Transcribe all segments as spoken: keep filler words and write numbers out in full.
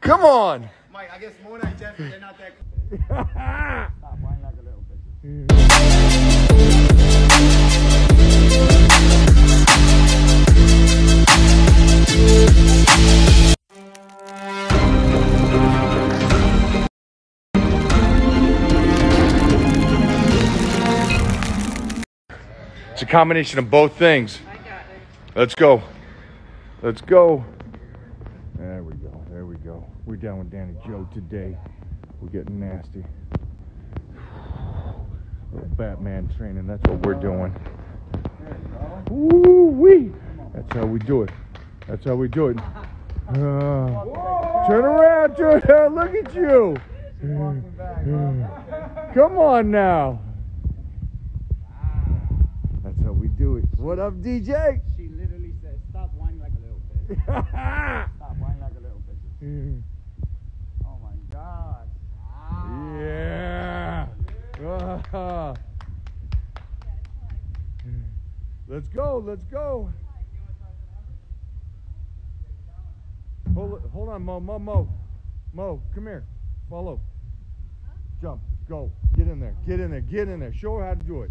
Come on. Mike, I guess Mona and Jeff, they're not that cool. Stop whining like a little bitch. It's a combination of both things. I got it. Let's go. Let's go. There we go. There we go. We're down with Danny Joe today. We're getting nasty. Little Batman training. That's what we're doing. Woo-wee. That's how we do it. That's how we do it. Uh, turn around, turn around. Look at you. Come on now. That's how we do it. What up, D J? She literally said, "Stop whining like a little bitch." Stop whining like a little bitch. Oh my gosh. Ah. Yeah. Uh-huh. Let's go. Let's go. Hold, hold on, Mo. Mo. Mo. Mo. Come here. Follow. Jump. Go. Get in there. Get in there. Get in there. Show her how to do it.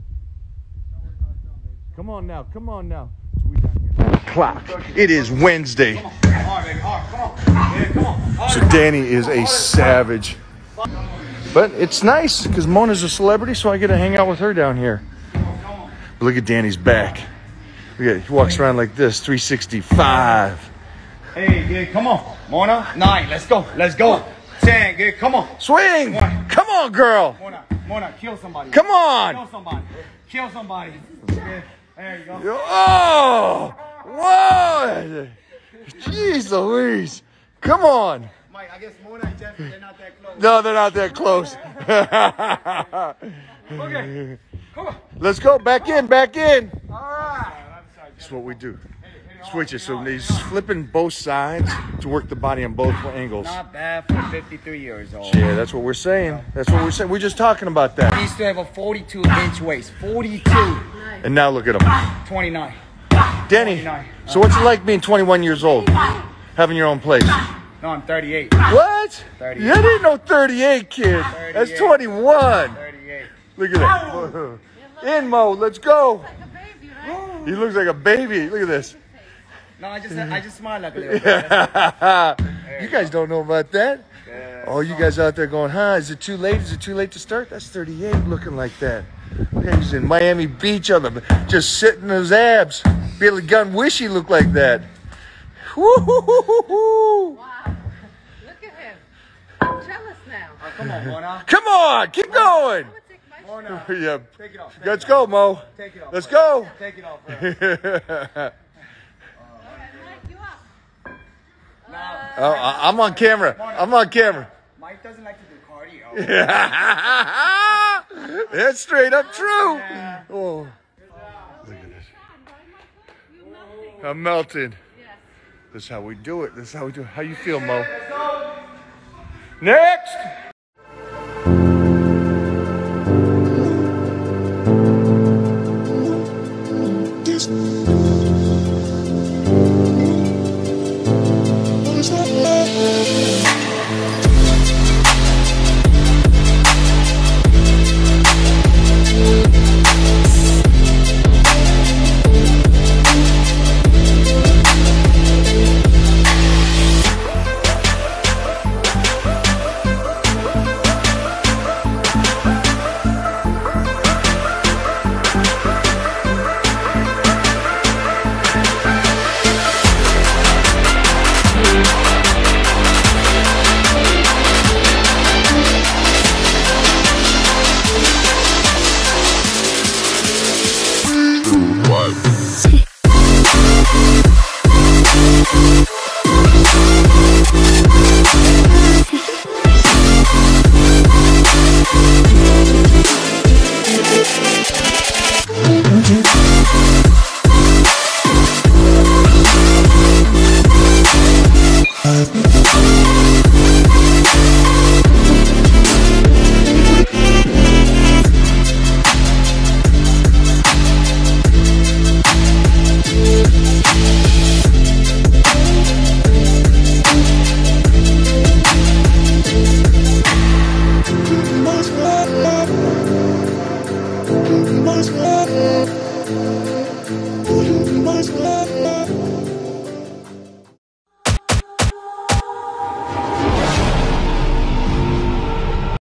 Come on now, come on now. So we down here. Clock. It is Wednesday. Come on. Right, baby. Right, come on. Yeah, come on. Right, so Danny is a savage. But it's nice because Mona's a celebrity, so I get to hang out with her down here. Come on, come on. Look at Danny's back. Look at, he walks around like this, three sixty-five. Hey, yeah, come on. Mona, nine, let's go, let's go. ten, yeah, come on. Swing. Mona. Come on, girl. Mona, Mona, kill somebody. Come on. Kill somebody. Kill somebody. Yeah. There you go. Oh! What? Jeez Louise. Come on. Mike, I guess Mona and Jeff, they're not that close. No, they're not that close. Okay. Come on. Let's go. Back in. Back in. All right. That's what we do. Switch it. So he's flipping both sides to work the body on both angles. Not bad for fifty-three years old. Yeah, that's what we're saying. That's what we're saying. We're just talking about that. He used to have a forty-two inch waist. forty-two. And now look at him. twenty-nine. Danny, twenty-nine. So what's it like being twenty-one years old? Having your own place? No, I'm thirty-eight. What? thirty-eight. You didn't know thirty-eight, kid. thirty-eight. That's twenty-one. thirty-eight. Look at that. In, Mo. Let's go. He looks like a baby, right? He looks like a baby. Look at this. No, I just I just smile like a little bit. You guys don't know about that. Yeah, oh, you on. Guys out there going, huh? Is it too late? Is it too late to start? That's thirty-eight looking like that. He's in Miami Beach on the just sitting in his abs. Billy Gunn wish he looked like that. Woo-hoo-hoo-hoo-hoo. Wow. Look at him. I'm jealous now. Oh, come on, Mona. Come on, keep going. Mona. Yeah. Take it off. Take Let's it go, off. Mo. Take it off. Let's go. Take it off. Oh, I'm on camera. I'm on camera. Mike doesn't like to do cardio. That's straight up true. Oh. Look at this. I'm melting. That's how we do it. That's how we do it. How you feel, Mo? Next.